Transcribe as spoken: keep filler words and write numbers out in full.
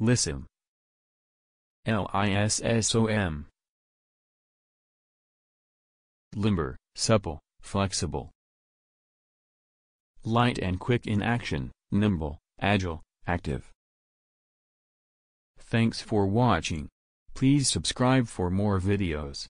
Lissom. L I S S O M. Limber, supple, flexible. Light and quick in action, nimble, agile, active. Thanks for watching. Please subscribe for more videos.